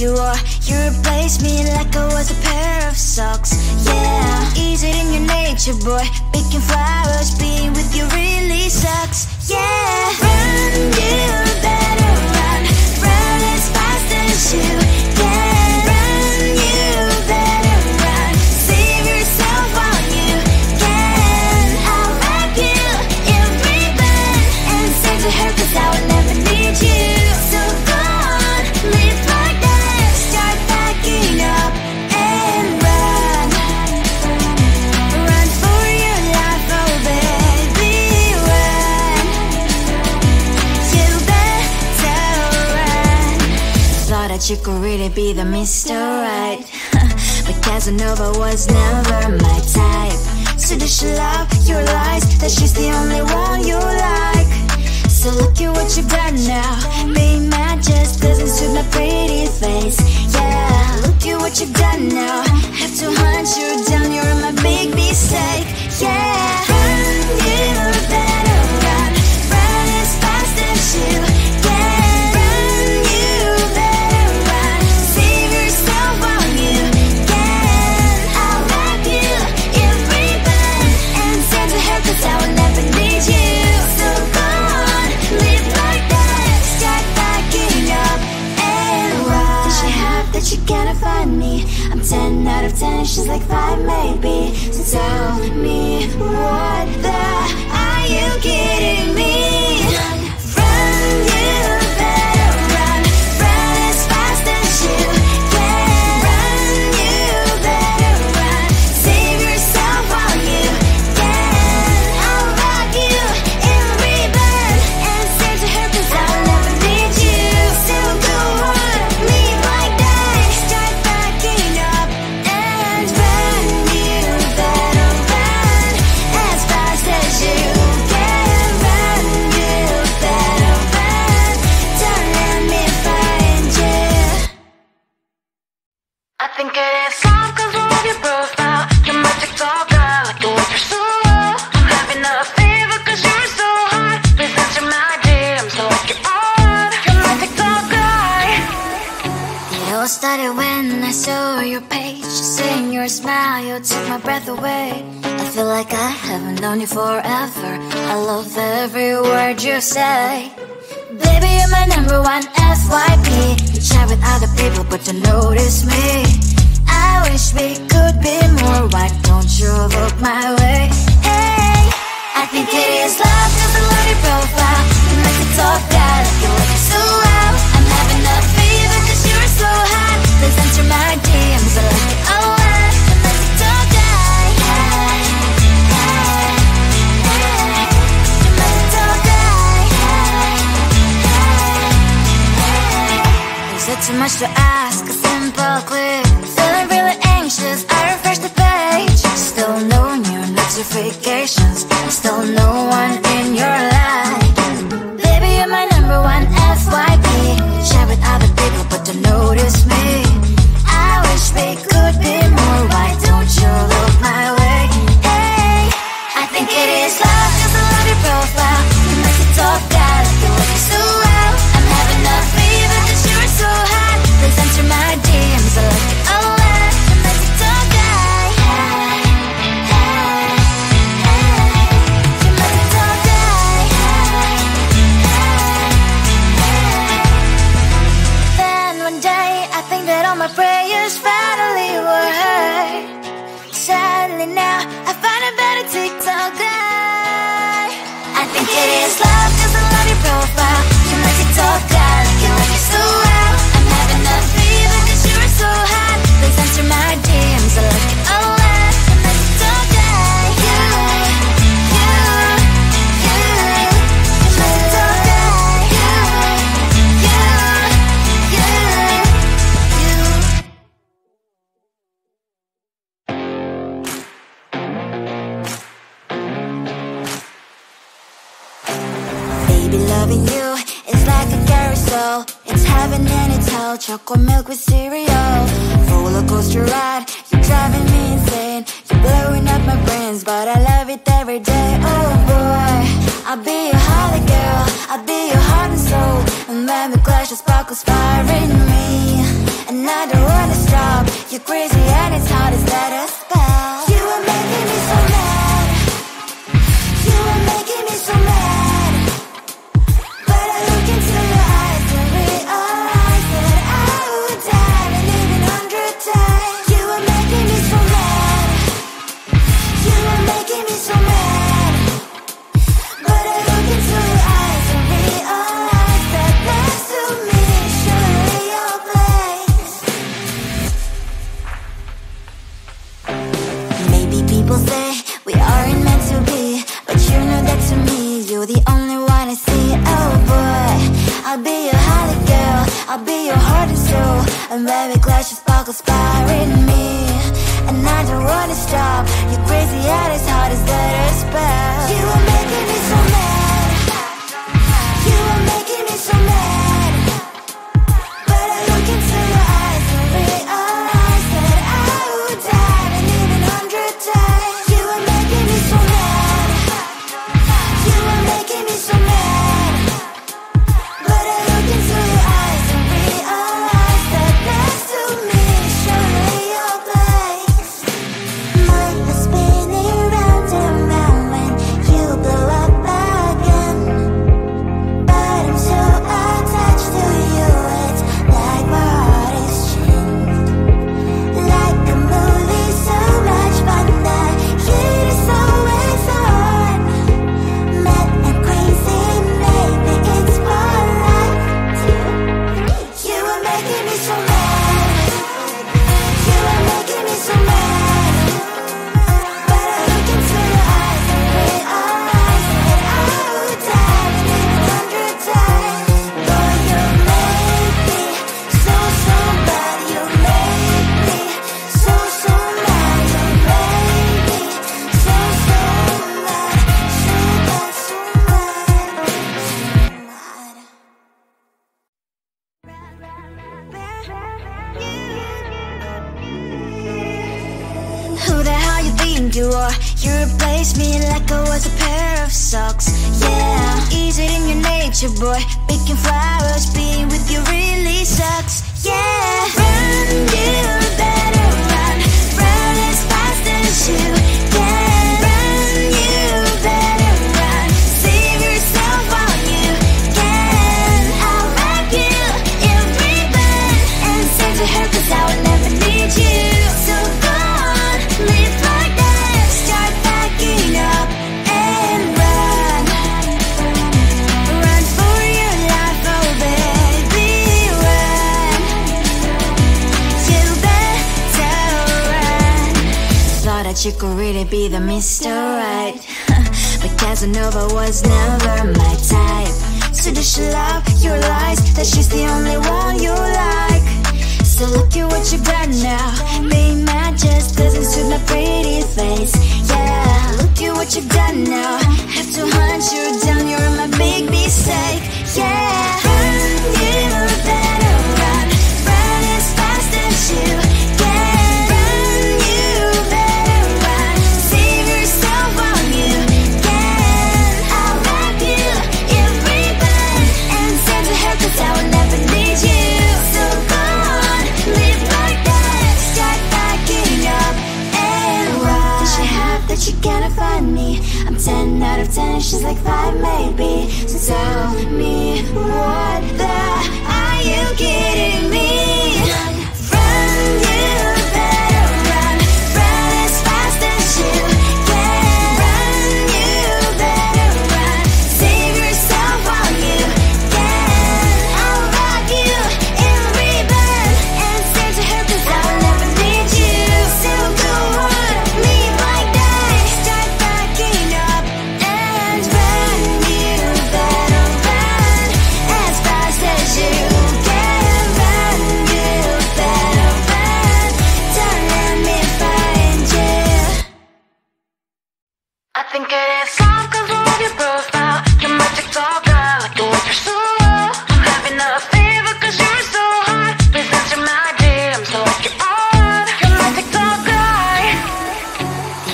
you are. You replace me like I was a pair of socks. Yeah, easy in your nature, boy. Picking flowers, being with you really sucks. Yeah, run, you better run. Run as fast as you can. Run, you better run. Save yourself while you can. I'll wrap you in ribbon and save the hurt, 'cause I will never need you. So go on, live like that. Start packing up and run. Run for your life, oh baby, run. You better run. Thought that you could really be the Mr. Right, but Casanova was never my type. So did she love your lies, that she's the only one you like? So look at what you've done now. Being mad just doesn't suit my pretty face. Yeah, look at what you've done now. Have to hunt you down, you're my big mistake. Yeah, run, you better run. Run as fast as you can. Run, you better run. Save yourself while you can. I'll wrap you in ribbon and send to her, 'cause I will never need you. She cannot find me. I'm 10 out of 10. She's like 5 maybe. So tell me, what the? Are you kidding me? Run, you better run. Run as fast as you can. Run, you better run. Save yourself while you can. I'll rock you in ribbon and save to her, 'cause I'll never need you. So go on, leave like that. I think it is soft 'cause I love your profile. Your magic's all gone, like the way you're so low. I'm having a fever 'cause you're so hot. Please answer my DMs so I can on. Your magic's all gone. It all started when I saw your page. Seeing your smile, you took my breath away. I feel like I haven't known you forever. I love every word you say. Baby, you're my #1 FYP. You chat with other people but don't notice me. I wish we could be more. Why don't you look my way? Hey, I think it is love 'cause I love your profile. You make it talk that I feel like you're so loud. I'm having a fever 'cause you're so hot. Please answer my DMs, I like it a lot. You make it talk that you make it talk that. Is it too much to ask? A simple clip. Feeling really anxious, I refresh the page. Still no new notifications. Still no one in your life. Baby, you're my #1 FYP. Share with other people but don't notice me. I wish we could be more. Why don't you look my way? Hey, I think it is love 'cause I love your profile. You make it talk that I feel like you're so loud. I'm having a fever 'cause you're so hot. Please answer my DMs, I like it a lot. You make it talk that. You make it talk that. Then one day I think that all my prayers finally were heard. Sadly now I find a better TikTok guy. I think it is love 'cause I love your profile. You make it talk that I feel like you're so loud. I'm having a fever 'cause you're so hot. Please answer my DMs, I like it a lot. You make it talk that you make it talk that you Baby, loving you is like a carousel. It's heaven and it's hell. Chocolate milk with cereal. Roller coaster ride. You're driving me insane. You're blowing up my brains, but I love it every day. Oh boy, I'll be your holy girl. I'll be your heart and soul. And let me clash the sparkle, inspiring me. And I don't wanna stop. You're crazy and it's hard as that a spell. You are making me so mad. You are making me so mad. But I look into your eyes and realize that I would die and live 100 times. You are making me so mad. You are making me so mad. But I look into your eyes and realize that next to me surely your place. Maybe people say we aren't meant to be, but you know that to me you're the only one I see. Oh boy, I'll be your holly girl, I'll be your heart and soul, and baby glass you sparkle fire in me. And I don't wanna stop. You're crazy and it's hard as that a spell. You are making me so mad. You are making me so mad. But I look into your eyes and realize that I would die and live 100 times. You are making me so mad. You are making me so mad. But I look into your eyes and realize that next to me surely your place. Mind was spinning round and round when you blew up again. But I'm so attached to you, it's like my heart is chained. Like a movie, so much fun that it is always on. Mad and crazy, maybe it's for life too. You are making me so mad. You are making me so mad. But I look into your eyes and realize that I would die and live 100 times. Boy, you made me so, so bad. You made me so, so mad. You made me so, so mad. So bad, so mad, so mad. Who the hell you think you are? You replaced me like I was a pair of socks. Yeah, is it in your nature, boy? Picking flowers, being with you really sucks. Yeah, run, you better run. Run as fast as you can. Run, you better run. Save yourself while you can. I'll wrap you in ribbon and send you her, 'cause I will never need you. So go on, live like that. Start backing up and run. Run for your life, oh baby, run. You better run. Thought that you could really be the Mr. Right. But Casanova was never my type. So does she love your lies, that she's the only one you like? So look at what you got now. Being mad just doesn't suit my pretty face. Yeah, look at what you've done now. Have to hunt you down, you're my big mistake. Yeah, run, you better run. Run as fast as you can. Run, you better run. Save yourself while you can. I'll wrap you in ribbon and send you her, 'cause I will never need you. So go on, live like that. Start backing up and run. Does she have that she cannot find me? I'm 10 out of 10, she's like 5 maybe. So tell me what the are you kidding me? Run, you better run. Run as fast as you can. Run, you better run. Save yourself while you can. I'll rock you in ribbon and send to her, 'cause I will never need you. So go on, live like that. Start backing up and run. You better run as fast as you can. Run, you better run. Don't let me find you. I think it is all 'cause of your profile. Your magic's all bright, like the water so low. I'm having a fever 'cause you're so hot. Please answer my DM so I can all out. Your magic's all bright.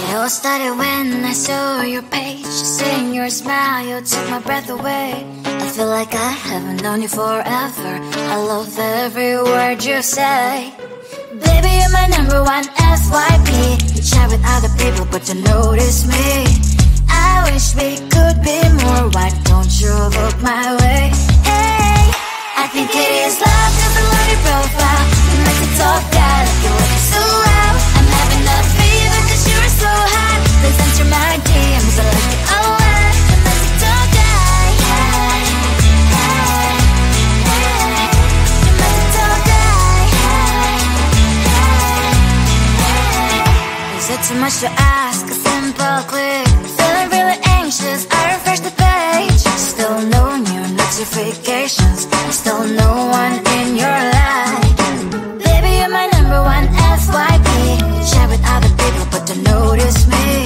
It all started when I saw your page. Seeing your smile, you took my breath away. I I feel like I haven't known you forever. I love every word you say. Baby, you're my number one FYP. You chat with other people, but you notice me. I wish we could be more. Why don't you look my way? Hey, I think it is love, just below your profile. It makes it so bad, like you look so loud. I'm having a fever, cause you're so hot. Please answer my DMs, I like it a lot. It makes it so bad. It makes it so bad. Is it too much to ask? A simple click. Feeling really anxious, I refresh the page. Still no new notifications. Still no one in your life. Baby, you're my number one FYP. You chat with other people, but don't notice me.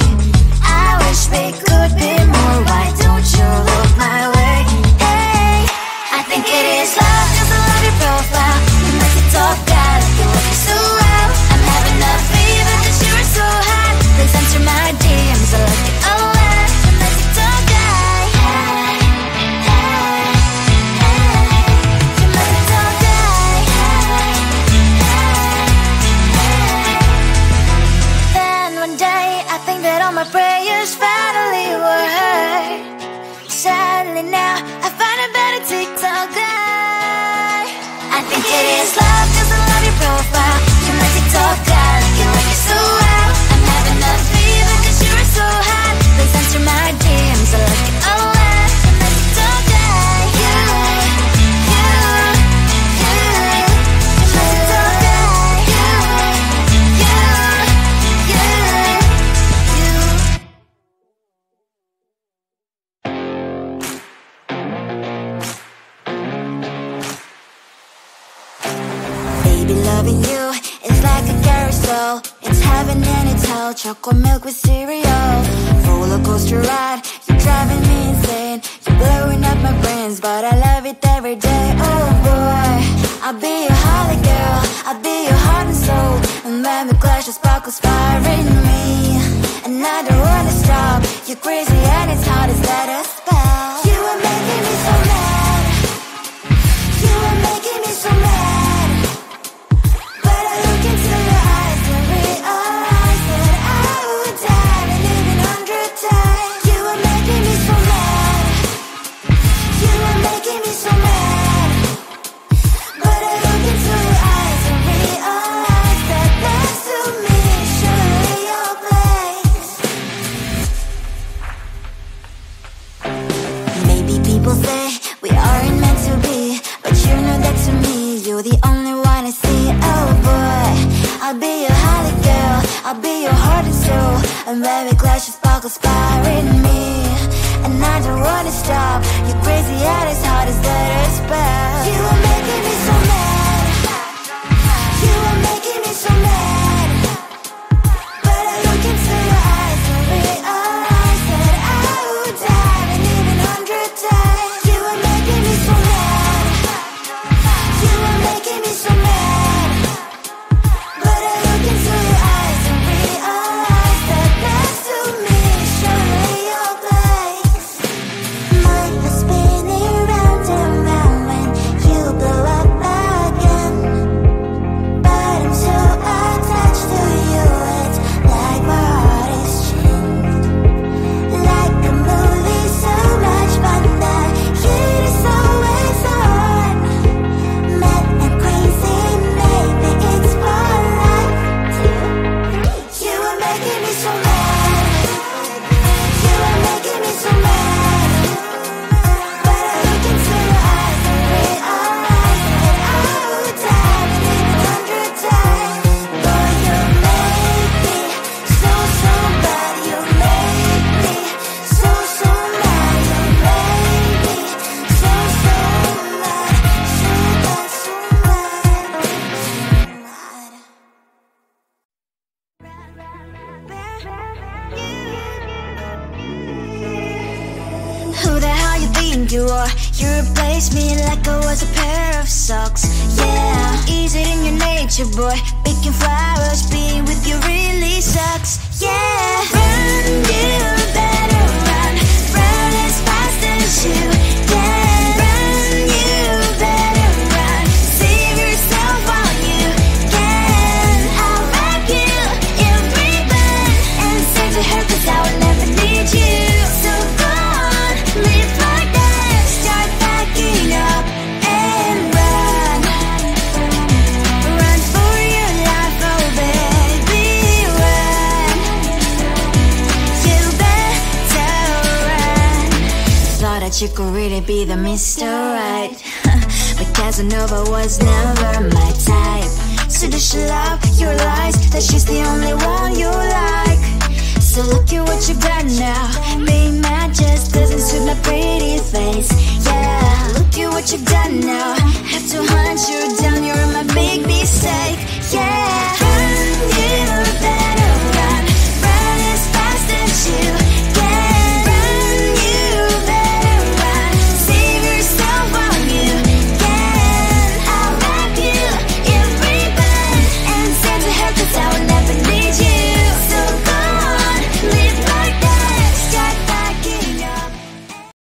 I wish we could be more. Why don't you look my way? Hey, I think it is love, just love your profile. It makes it so bad, you look so loud. I'm having a fever, cause you're so hot. Please answer my DMs, I like it a lot. My prayers finally were heard. Sadly now I find a better TikTok guy. I think it is love, cause I love your profile. You're my TikTok guy, like you're so loud. I'm having a fever, cause you're so hot. Please answer my DMs, I like it a lot. You're my TikTok guy, loving you is like a carousel. It's heaven and it's hell. Chocolate milk with cereal. Roller coaster ride. You're driving me insane. You're blowing up my brains, but I love it every day. Oh boy, I'll be your holy girl. I'll be your heart and soul. And when we clash, the sparkles fire in me. And I don't wanna stop. You're crazy and it's hard as that a spell. You are making me so mad. You are making me so mad. The only one I see, oh boy, I'll be your holy girl, I'll be your heart and soul. And when we clash, the sparkles fire in me. And I don't wanna stop. You're crazy and it's hard as that a spell. You are making me so mad. You are making me so mad. But I look into your eyes and realize that I would die and even 100 times. You are making me so mad. Boy, picking flowers, being with you really sucks. Yeah, run, you better run. Run as fast as you can. right, you could really be the Mr. Right. But Casanova was never my type. So does she love your lies, that she's the only one you like? So look at what you got now, being mad just